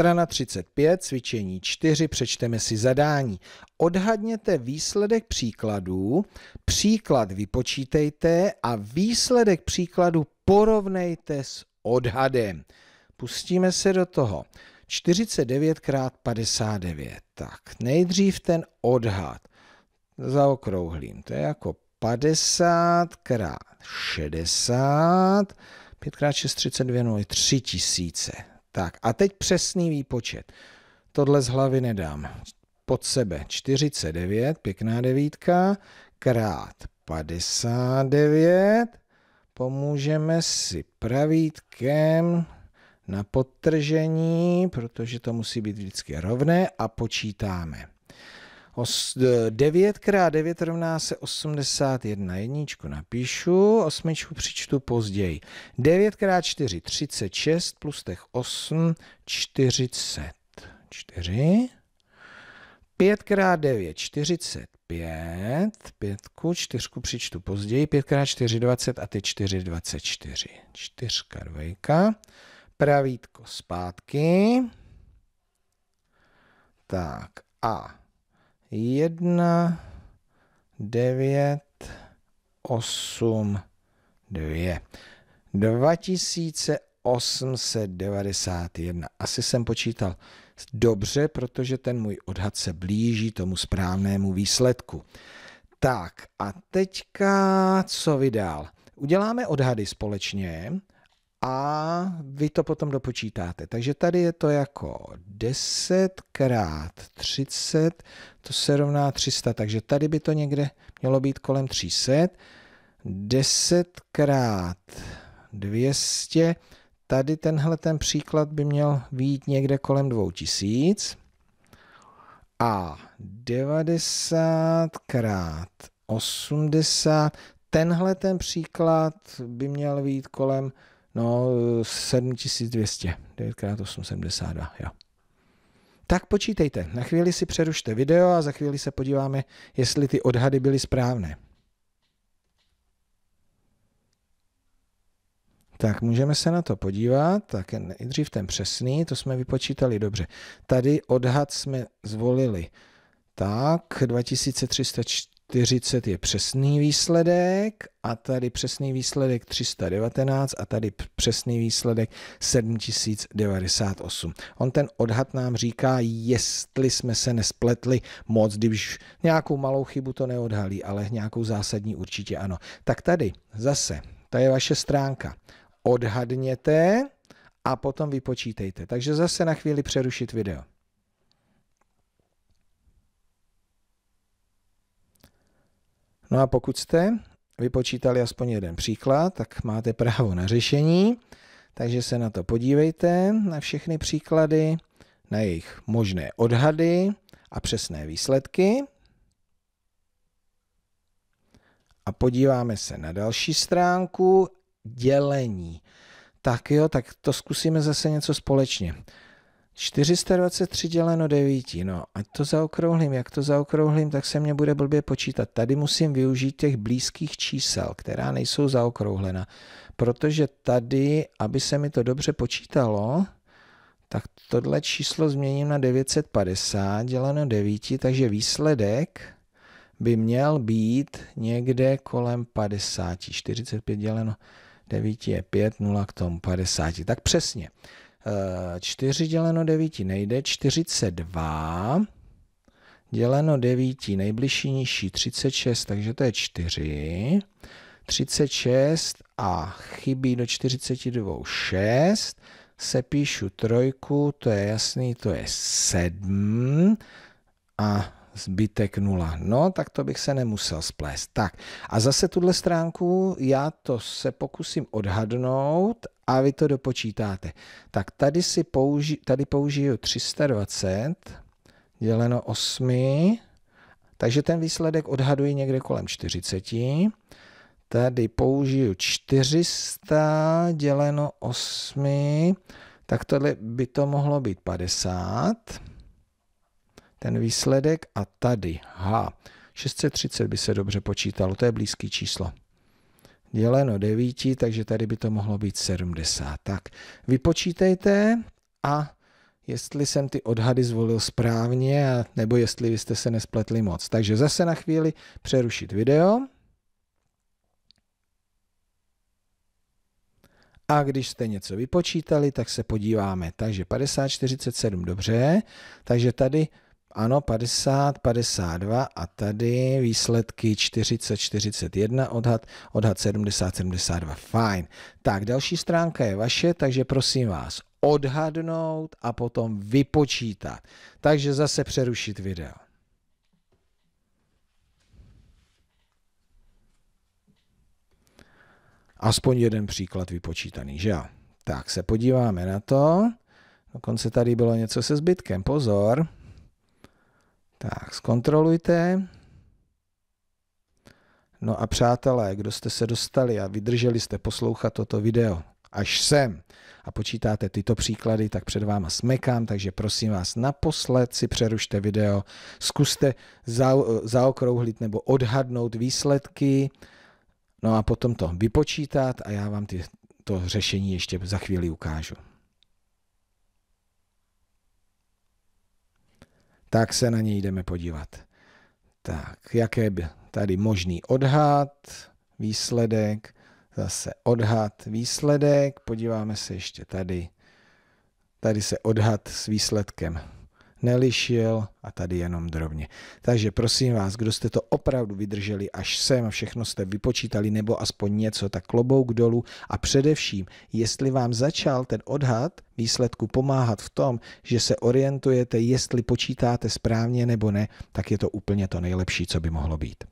Strana 35, cvičení 4, přečteme si zadání. Odhadněte výsledek příkladů, příklad vypočítejte a výsledek příkladu porovnejte s odhadem. Pustíme se do toho. 49 × 59. Tak, nejdřív ten odhad. Zaokrouhlím, to je jako 50 × 60, 5 × 6, 32, no, 3000. Tak a teď přesný výpočet. Tohle z hlavy nedám pod sebe. 49, pěkná devítka, krát 59. Pomůžeme si pravítkem na podtržení, protože to musí být vždycky rovné, a počítáme. 9 × 9 rovná se 81. Jedničku napíšu, osmičku přičtu později. 9 × 4, 36, plus těch 8, 44. 5 × 9, 45. Pětku, čtyřku přičtu později. 5 × 4, 20 a ty 4, 24. 4, 2. Pravítko zpátky. Tak a 1982. 2891. Asi jsem počítal dobře, protože ten můj odhad se blíží tomu správnému výsledku. Tak a teďka co vydál? Uděláme odhady společně a vy to potom dopočítáte. Takže tady je to jako 10 × 30, to se rovná 300, takže tady by to někde mělo být kolem 300. 10 × 200, tady tenhle ten příklad by měl být někde kolem 2000. A 90 × 80, tenhle ten příklad by měl být kolem, no, 7200, 9 × 8, 72, jo. Tak počítejte, na chvíli si přerušte video a za chvíli se podíváme, jestli ty odhady byly správné. Tak, můžeme se na to podívat, tak nejdřív ten přesný, to jsme vypočítali dobře. Tady odhad jsme zvolili, tak 2304. 40 je přesný výsledek a tady přesný výsledek 319 a tady přesný výsledek 7098. On ten odhad nám říká, jestli jsme se nespletli moc, když nějakou malou chybu to neodhalí, ale nějakou zásadní určitě ano. Tak tady zase, ta je vaše stránka. Odhadněte a potom vypočítejte. Takže zase na chvíli přerušit video. No a pokud jste vypočítali aspoň jeden příklad, tak máte právo na řešení, takže se na to podívejte, na všechny příklady, na jejich možné odhady a přesné výsledky. A podíváme se na další stránku, dělení. Tak jo, tak to zkusíme zase něco společně. 423 ÷ 9, no ať to zaokrouhlím, jak to zaokrouhlím, tak se mě bude blbě počítat. Tady musím využít těch blízkých čísel, která nejsou zaokrouhlena, protože tady, aby se mi to dobře počítalo, tak tohle číslo změním na 950 děleno 9, takže výsledek by měl být někde kolem 50, 45 děleno 9 je 5, 0 k tomu 50, tak přesně. 4 ÷ 9 nejde, 42 ÷ 9, nejbližší nižší 36, takže to je 4, 36 a chybí do 42 6, sepíšu trojku, to je jasný, to je 7 a zbytek 0. No, tak to bych se nemusel splést. Tak, a zase tuhle stránku já to se pokusím odhadnout a vy to dopočítáte. Tak tady si použiju 320 děleno 8, takže ten výsledek odhaduji někde kolem 40. Tady použiju 400 děleno 8, tak tohle by to mohlo být 50. Ten výsledek a tady, 630 by se dobře počítalo, to je blízký číslo. Děleno 9, takže tady by to mohlo být 70. Tak, vypočítejte a jestli jsem ty odhady zvolil správně, a nebo jestli vy jste se nespletli moc. Takže zase na chvíli přerušit video. A když jste něco vypočítali, tak se podíváme. Takže 50, 47, dobře. Takže tady ano, 50, 52 a tady výsledky 40, 41, odhad 70, 72, fajn. Tak, další stránka je vaše, takže prosím vás odhadnout a potom vypočítat. Takže zase přerušit video. Aspoň jeden příklad vypočítaný, že jo? Tak se podíváme na to. Dokonce tady bylo něco se zbytkem, pozor. Tak, zkontrolujte. No a přátelé, kdo jste se dostali a vydrželi jste poslouchat toto video až sem a počítáte tyto příklady, tak před váma smekám, takže prosím vás, naposled si přerušte video, zkuste zaokrouhlit nebo odhadnout výsledky, no a potom to vypočítat a já vám to řešení ještě za chvíli ukážu. Tak se na něj jdeme podívat. Tak, jaké by tady možný odhad, výsledek, zase odhad, výsledek, podíváme se ještě tady. Tady se odhad s výsledkem nelišil a tady jenom drobně. Takže prosím vás, kdo jste to opravdu vydrželi až sem a všechno jste vypočítali nebo aspoň něco, tak klobouk dolů a především, jestli vám začal ten odhad výsledku pomáhat v tom, že se orientujete, jestli počítáte správně nebo ne, tak je to úplně to nejlepší, co by mohlo být.